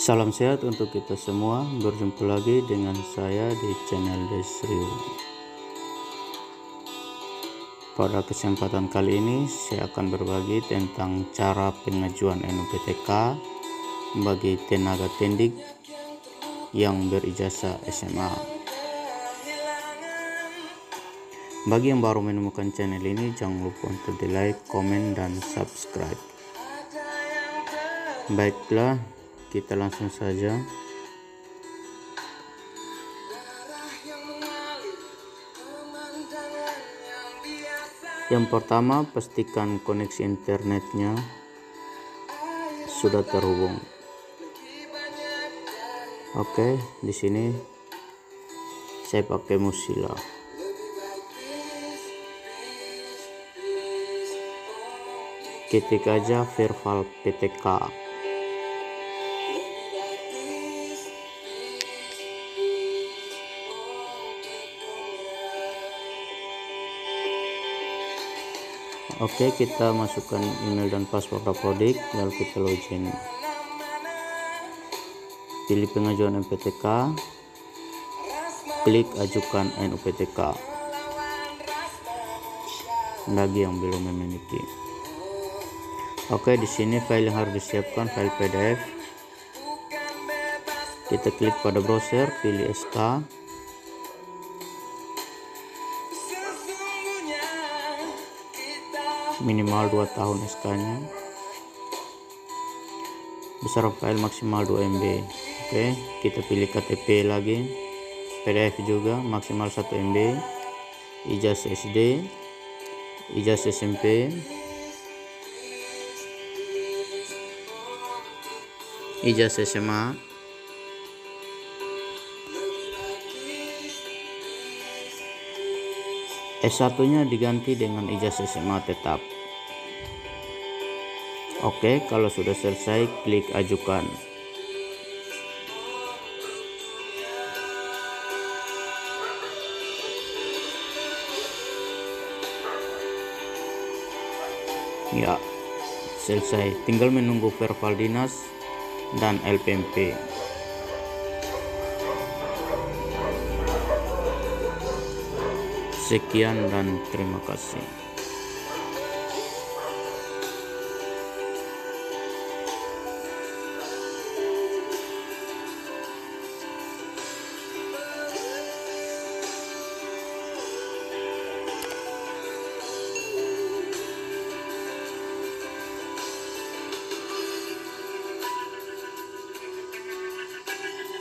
Salam sehat untuk kita semua. Berjumpa lagi dengan saya di channel Deis Riwu. Pada kesempatan kali ini saya akan berbagi tentang cara pengajuan NUPTK bagi tenaga pendidik yang berijazah SMA. Bagi yang baru menemukan channel ini, jangan lupa untuk di like, komen, dan subscribe. Baiklah, kita langsung saja. Yang pertama, pastikan koneksi internetnya sudah terhubung. Oke, di sini saya pakai Musila. Ketik aja VERVAL PTK. Oke, kita masukkan email dan password Dapodik, lalu kita login. Pilih pengajuan NUPTK, klik ajukan NUPTK. Bagi yang belum memiliki. Oke, di sini file yang harus disiapkan file PDF. Kita klik pada browser, pilih SK. Minimal 2 tahun SK nya, besar file maksimal 2 MB. Oke, kita pilih KTP lagi, PDF juga maksimal 1 MB, ijazah SD, ijazah SMP, ijazah SMA, S1 nya diganti dengan ijazah SMA tetap. Oke, kalau sudah selesai klik ajukan. Ya, selesai, tinggal menunggu verbal dinas dan LPMP. Sekian dan terima kasih.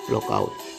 Logout.